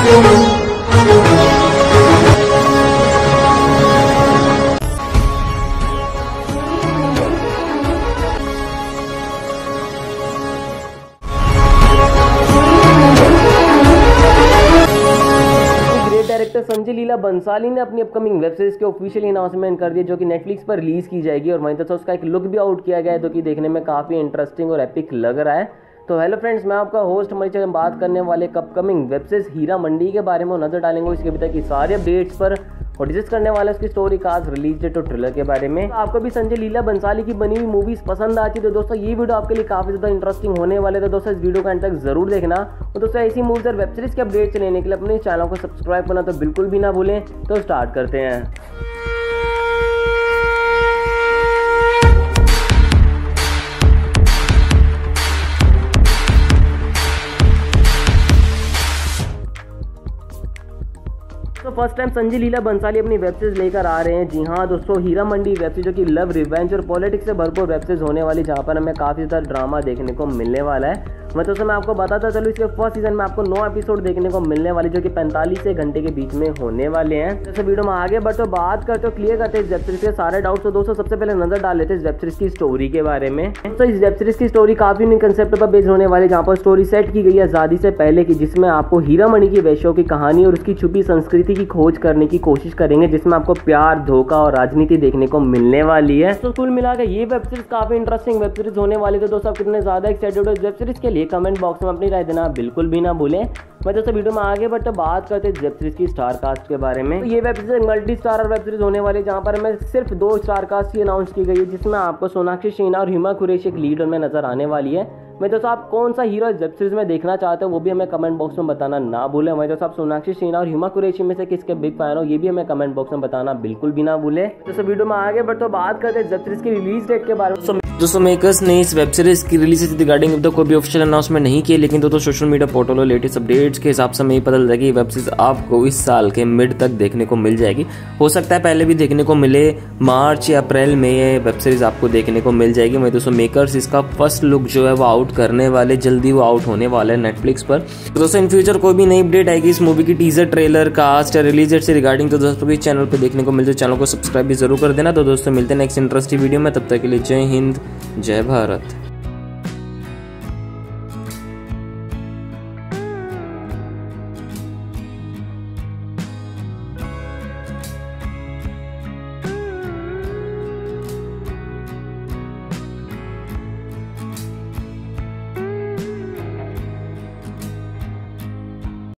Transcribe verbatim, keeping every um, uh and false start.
Director Sanjay Leela Bhansali ने अपनी upcoming web series के ऑफिशियल अनाउंसमेंट कर दिया जो कि नेटफ्लिक्स पर रिलीज की जाएगी और वहीं तक उसका एक लुक भी आउट किया गया है जो कि देखने में काफ़ी इंटरेस्टिंग और एपिक लग रहा है। तो हेलो फ्रेंड्स, मैं आपका होस्ट हमारी चैनल बात करने वाले एक अपकमिंग वेब सीरीज हीरामंडी के बारे में नजर डालेंगे, इसके अभी तक की सारे अपडेट्स पर और डिस्कस करने वाले उसकी स्टोरी, कास्ट, रिलीज डेट और ट्रेलर के बारे में। तो आपको भी संजय लीला बंसाली की बनी हुई मूवीज पसंद आती तो दोस्तों ये वीडियो आपके लिए काफी ज्यादा इंटरेस्टिंग होने वाले थे। दोस्तों इस वीडियो का अंत तक जरूर देखना और दोस्तों ऐसी मूवीज और वेब सीरीज के अपडेट्स लेने के लिए अपने चैनल को सब्सक्राइब करना तो बिल्कुल भी ना भूलें। तो स्टार्ट करते हैं। तो फर्स्ट टाइम संजय लीला बंसाली अपनी वेब सीरीज लेकर आ रहे हैं। जी हाँ दोस्तों, हीरामंडी वेब सीरीज जो कि लव, रिवेंज और पॉलिटिक्स से भरपूर वेब सीरीज होने वाली, जहाँ पर हमें काफ़ी ज़्यादा ड्रामा देखने को मिलने वाला है। मतलब तो मैं आपको बताता चलूँ, इसके फर्स्ट सीजन में आपको नौ एपिसोड देखने को मिलने वाले जो कि पैंतालीस से घंटे के बीच में होने वाले हैं। जैसे वीडियो में आगे बढ़ते तो बात करते हो, क्लियर करते हैं इस वेब सीरीज के सारे डाउट्स। तो दोस्तों सबसे पहले नजर डाल लेते हैं इस वेब सीरीज की स्टोरी के बारे में। तो इस वेब सीरीज की स्टोरी काफी यूनिक कंसेप्ट पर बेस्ड होने वाली, जहाँ पर स्टोरी सेट की गई है आजादी से पहले की, जिसमें आपको हीरामणि की वैश्यों की कहानी और उसकी छुपी संस्कृति की खोज करने की कोशिश करेंगे, जिसमें आपको प्यार, धोखा और राजनीति देखने को मिलने वाली है। तो कुल मिलाकर ये वेब सीरीज काफी इंटरेस्टिंग वेब सीरीज होने वाली है। दोस्तों कितने ज्यादा एक्साइटेड हो इस वेब सीरीज के लिए कमेंट बॉक्स में अपनी राय देना बिल्कुल भी ना भूलें। मैं दोस्तों वीडियो में आगे बढ़ते तो बात करते हैं वेब सीरीज की स्टार कास्ट के बारे में। तो ये web series multi starrer web series होने वाली, जहाँ पर हमें सिर्फ दो स्टार कास्ट की अनाउंस की गई है, जिसमें आपको सोनाक्षी सिन्हा और हुमा कुरैशी एक लीड में नजर आने वाली है। मैं दोस्तों आप कौन सा हीरो वेब सीरीज में देखना चाहते हो वो भी हमें कमेंट बॉक्स में बताना ना भूलें। मैं दोस्तों आप सोनाक्षी सिन्हा और हुमा कुरैशी में से किसके बिग फैन हो ये भी हमें कमेंट बॉक्स में बताना बिल्कुल भी ना भूलें। दोस्तों वीडियो में आगे बढ़ते तो बात करते हैं वेब सीरीज की रिलीज डेट के बारे में। दोस्तों मेकर्स ने इस वेब सीरीज की रिलीज से रिगार्डिंग अब तक कोई भी ऑफिशियल अनाउंसमेंट नहीं किया, लेकिन दोस्तों सोशल मीडिया पोर्टल और लेटेस्ट अपडेट्स के हिसाब से हमें ये पता लगा कि वेब सीरीज आपको इस साल के मिड तक देखने को मिल जाएगी। हो सकता है पहले भी देखने को मिले, मार्च या अप्रैल में ये वेब सीरीज आपको देखने को मिल जाएगी। मैं दोस्तों मेकर्स इसका फर्स्ट लुक जो है वो आउट करने वाले, जल्दी वो आउट होने वाला है नेटफ्लिक्स पर। तो दोस्तों इन फ्यूचर कोई भी नई अपडेट आएगी इस मूवी की टीजर, ट्रेलर, कास्ट या रिलीज डेट से रिगार्डिंग तो दोस्तों इस चैनल पर देखने को मिलते, चैनल को सब्सक्राइब भी जरूर कर देना। तो दोस्तों मिलते हैं नेक्स्ट इंटरेस्टिंग वीडियो में, तब तक के लिए जय हिंद, जय भारत।